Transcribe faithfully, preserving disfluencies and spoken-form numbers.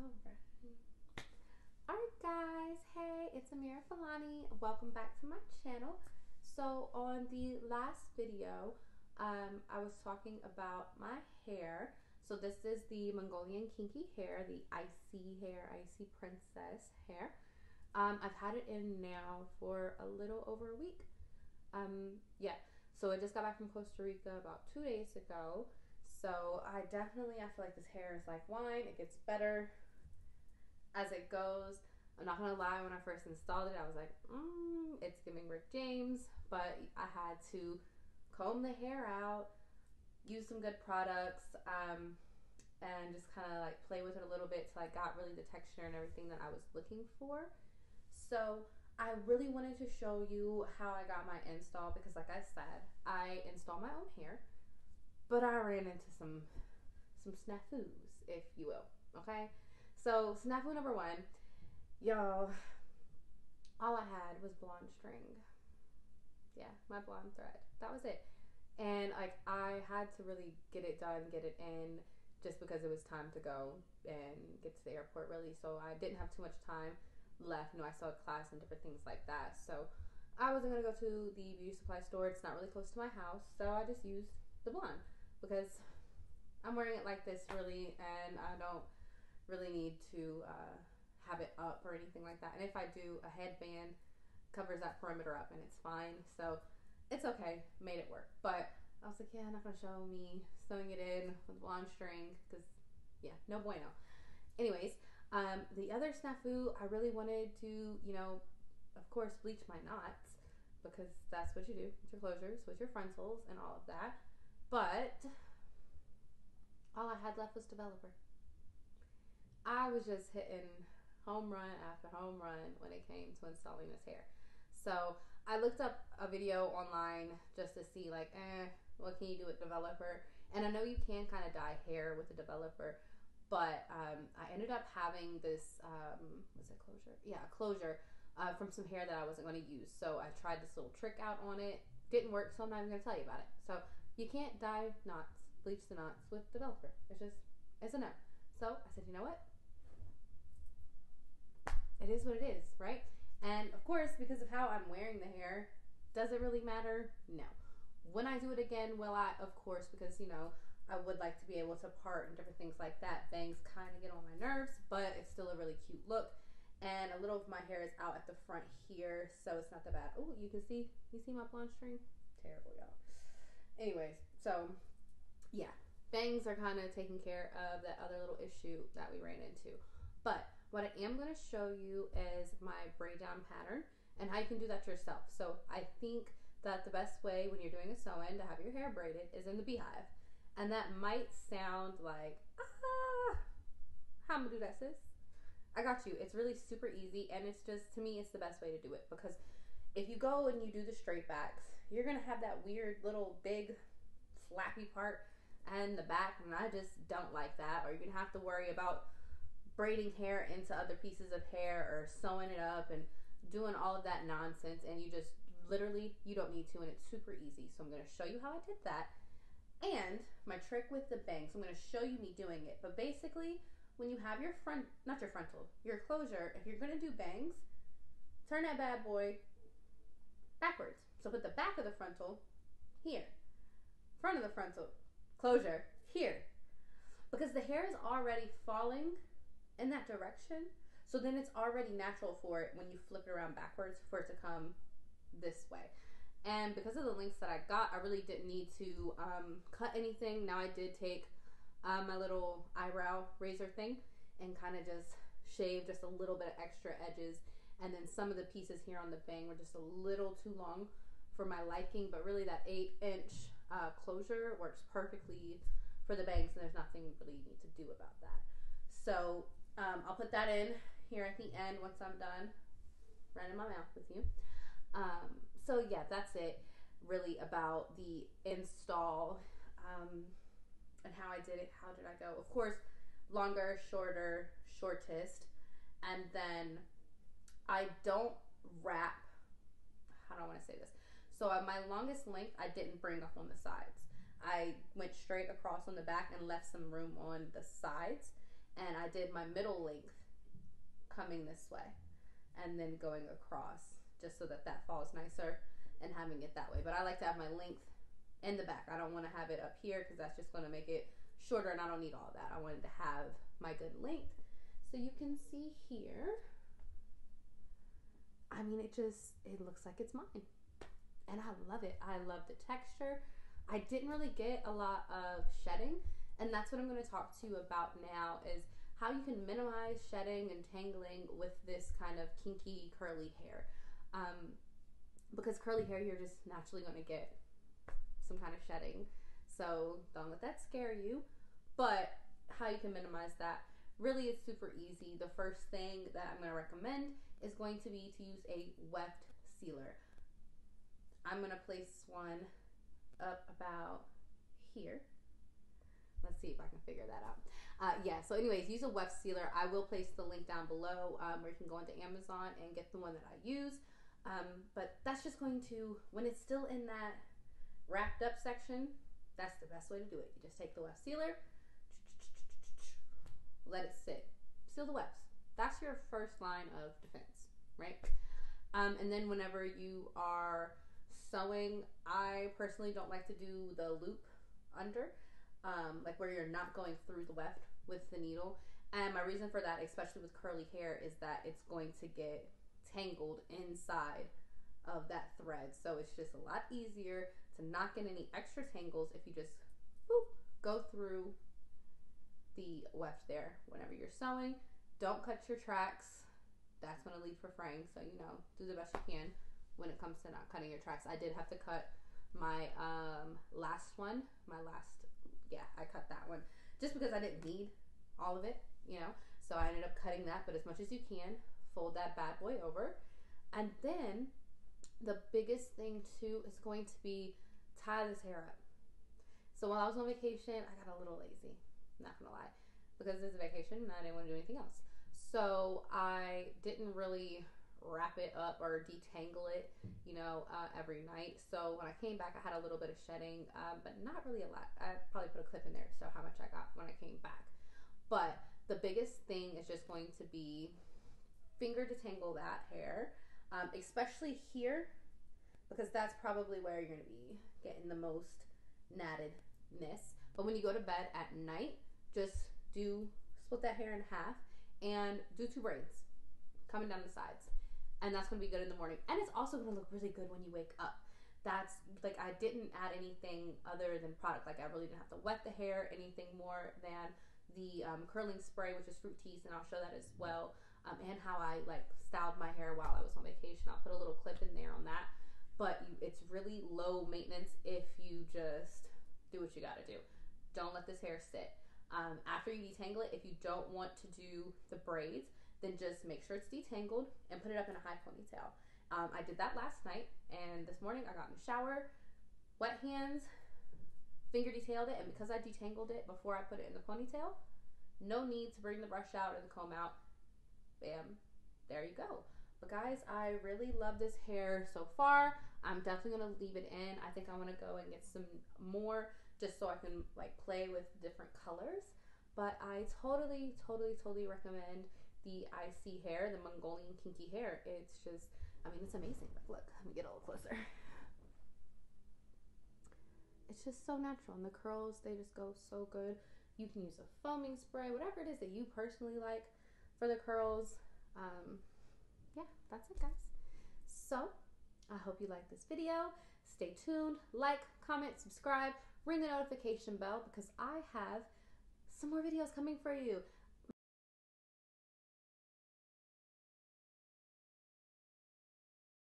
Alright. Alright guys, hey, it's Amira Fahlani. Welcome back to my channel. So on the last video, um, I was talking about my hair. So this is the Mongolian kinky hair, the I S E E hair, I S E E Princess hair. Um, I've had it in now for a little over a week. Um, yeah, so I just got back from Costa Rica about two days ago. So I definitely, I feel like this hair is like wine. It gets better as it goes. I'm not gonna lie, when I first installed it, I was like, mm, it's giving Rick James, but I had to comb the hair out, use some good products, um, and just kind of like play with it a little bit till I got really the texture and everything that I was looking for. So I really wanted to show you how I got my install because, like I said, I install my own hair. But I ran into some some snafus, if you will, okay? So snafu number one, y'all, all I had was blonde string. Yeah, my blonde thread, that was it. And like I had to really get it done, get it in, just because it was time to go and get to the airport really. So I didn't have too much time left. You know, I still had class and different things like that. So I wasn't gonna go to the beauty supply store. It's not really close to my house. So I just used the blonde, because I'm wearing it like this really, and I don't really need to uh, have it up or anything like that. And if I do, a headband covers that perimeter up and it's fine, so it's okay, made it work. But I was like, yeah, I'm not gonna show me sewing it in with blonde string, because yeah, no bueno. Anyways, um, the other snafu, I really wanted to, you know, of course, bleach my knots, because that's what you do with your closures, with your frontals and all of that. But all I had left was developer. I was just hitting home run after home run when it came to installing this hair. So I looked up a video online just to see like, eh, what can you do with developer? And I know you can kind of dye hair with a developer, but um, I ended up having this, um, was it closure? Yeah, closure uh, from some hair that I wasn't going to use. So I tried this little trick out on it. Didn't work, so I'm not even going to tell you about it. So you can't dye knots, bleach the knots with developer. It's just, it's a no. So I said, you know what? It is what it is, right? And of course, because of how I'm wearing the hair, does it really matter? No. When I do it again, will I? Of course, because, you know, I would like to be able to part and different things like that. Bangs kind of get on my nerves, but it's still a really cute look. And a little of my hair is out at the front here, so it's not that bad. Oh, you can see, you see my blonde string? Terrible, y'all. Anyways, so yeah, bangs are kind of taking care of that other little issue that we ran into. But what I am going to show you is my braid down pattern and how you can do that yourself. So I think that the best way when you're doing a sew-in to have your hair braided is in the beehive. And that might sound like, ah, how I'm going to do that, sis? I got you. It's really super easy, and it's just, to me, it's the best way to do it, because if you go and you do the straight backs, you're going to have that weird little big flappy part and the back, and I just don't like that. Or you're going to have to worry about braiding hair into other pieces of hair or sewing it up and doing all of that nonsense, and you just literally, you don't need to, and it's super easy. So I'm going to show you how I did that and my trick with the bangs. I'm going to show you me doing it, but basically when you have your front, not your frontal, your closure, if you're going to do bangs, turn that bad boy backwards. So put the back of the frontal here, front of the frontal, closure here, because the hair is already falling in that direction. So then it's already natural for it when you flip it around backwards for it to come this way. And because of the lengths that I got, I really didn't need to um, cut anything. Now I did take uh, my little eyebrow razor thing and kind of just shave just a little bit of extra edges. And then some of the pieces here on the bang were just a little too long for my liking, but really that eight inch uh, closure works perfectly for the bangs, and there's nothing really you need to do about that. So um, I'll put that in here at the end once I'm done running my mouth with you. Um, so yeah, that's it really about the install um, and how I did it. How did I go? Of course, longer, shorter, shortest, and then I don't wrap, how do I want to say this? So at my longest length, I didn't bring up on the sides. I went straight across on the back and left some room on the sides. and I did my middle length coming this way and then going across, just so that that falls nicer and having it that way. But I like to have my length in the back. I don't want to have it up here because that's just going to make it shorter and I don't need all that. I wanted to have my good length. So you can see here, I mean, it just, it looks like it's mine. And I love it. I love the texture. I didn't really get a lot of shedding, and that's what I'm going to talk to you about now, is how you can minimize shedding and tangling with this kind of kinky curly hair. Um, because curly hair, you're just naturally going to get some kind of shedding. So don't let that scare you, but how you can minimize that really is super easy. The first thing that I'm going to recommend is going to be to use a weft sealer. I'm going to place one up about here. Let's see if I can figure that out. Uh, yeah, so anyways, use a weft sealer. I will place the link down below um, where you can go onto Amazon and get the one that I use. Um, but that's just going to, when it's still in that wrapped up section, that's the best way to do it. You just take the weft sealer, let it sit, seal the wefts. That's your first line of defense, right? Um, and then whenever you are sewing, I personally don't like to do the loop under, um, like where you're not going through the weft with the needle. And my reason for that, especially with curly hair, is that it's going to get tangled inside of that thread. So it's just a lot easier to not get any extra tangles if you just whoop, go through the weft there whenever you're sewing. Don't cut your tracks. That's going to lead for fraying. So, you know, do the best you can when it comes to not cutting your tracks. I did have to cut my um, last one. My last, yeah, I cut that one just because I didn't need all of it, you know. So I ended up cutting that, but as much as you can, fold that bad boy over. And then the biggest thing too is going to be tie this hair up. So while I was on vacation, I got a little lazy, not gonna lie, because it's a vacation and I didn't want to do anything else. So I didn't really wrap it up or detangle it, you know, uh, every night. So when I came back, I had a little bit of shedding, um, but not really a lot. I probably put a clip in there, so how much I got when I came back. But the biggest thing is just going to be finger detangle that hair, um, especially here, because that's probably where you're gonna be getting the most nattedness. But when you go to bed at night, just do split that hair in half and do two braids coming down the sides. And that's gonna be good in the morning. And it's also gonna look really good when you wake up. That's, like, I didn't add anything other than product. Like, I really didn't have to wet the hair, anything more than the um, curling spray, which is Fruit Teas, and I'll show that as well. Um, and how I, like, styled my hair while I was on vacation. I'll put a little clip in there on that. But you, it's really low maintenance if you just do what you gotta do. Don't let this hair sit. Um, after you detangle it, if you don't want to do the braids, then just make sure it's detangled and put it up in a high ponytail. Um, I did that last night, and this morning I got in the shower, wet hands, finger detailed it, and because I detangled it before I put it in the ponytail, no need to bring the brush out or the comb out. Bam, there you go. But guys, I really love this hair so far. I'm definitely gonna leave it in. I think I wanna go and get some more just so I can, like, play with different colors. But I totally, totally, totally recommend the I S E E hair, the Mongolian kinky hair. It's just, I mean, it's amazing. Like, look, let me get a little closer. It's just so natural, and the curls, they just go so good. You can use a foaming spray, whatever it is that you personally like for the curls. Um, yeah, that's it, guys. So I hope you like this video. Stay tuned, like, comment, subscribe, ring the notification bell, because I have some more videos coming for you.